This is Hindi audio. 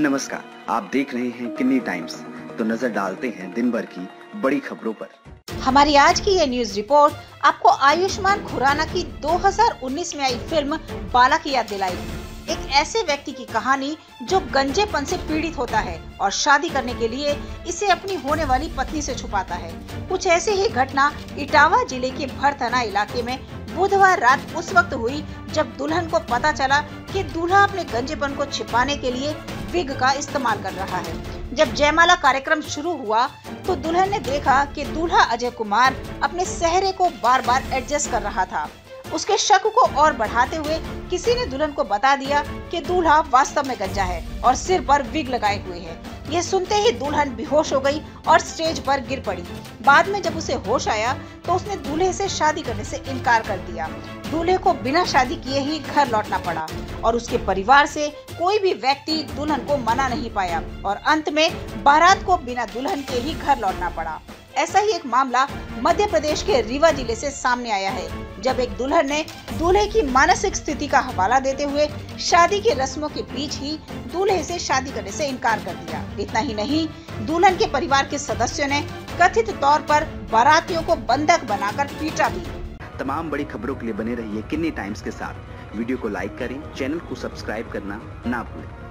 नमस्कार, आप देख रहे हैं किन्नी टाइम्स। तो नजर डालते हैं दिन भर की बड़ी खबरों पर। हमारी आज की ये न्यूज रिपोर्ट आपको आयुष्मान खुराना की 2019 में आई फिल्म बाला की याद दिलाएगी। एक ऐसे व्यक्ति की कहानी जो गंजेपन से पीड़ित होता है और शादी करने के लिए इसे अपनी होने वाली पत्नी से छुपाता है। कुछ ऐसी ही घटना इटावा जिले के भरथना इलाके में बुधवार रात उस वक्त हुई जब दुल्हन को पता चला कि दूल्हा अपने गंजेपन को छिपाने के लिए विग का इस्तेमाल कर रहा है। जब जयमाला कार्यक्रम शुरू हुआ तो दुल्हन ने देखा कि दूल्हा अजय कुमार अपने सेहरे को बार बार एडजस्ट कर रहा था। उसके शक को और बढ़ाते हुए किसी ने दुल्हन को बता दिया कि दूल्हा वास्तव में गंजा है और सिर पर विग लगाए हुए है। यह सुनते ही दुल्हन बेहोश हो गई और स्टेज पर गिर पड़ी। बाद में जब उसे होश आया तो उसने दूल्हे से शादी करने से इनकार कर दिया। दूल्हे को बिना शादी किए ही घर लौटना पड़ा और उसके परिवार से कोई भी व्यक्ति दुल्हन को मना नहीं पाया और अंत में बारात को बिना दुल्हन के ही घर लौटना पड़ा। ऐसा ही एक मामला मध्य प्रदेश के रीवा जिले से सामने आया है, जब एक दुल्हन ने दूल्हे की मानसिक स्थिति का हवाला देते हुए शादी की रस्मों के बीच ही दूल्हे से शादी करने से इनकार कर दिया। इतना ही नहीं, दुल्हन के परिवार के सदस्यों ने कथित तौर पर बारातियों को बंधक बनाकर पीटा भी। तमाम बड़ी खबरों के लिए बने रहिए किन्नी टाइम्स के साथ। वीडियो को लाइक करें, चैनल को सब्सक्राइब करना ना भूलें।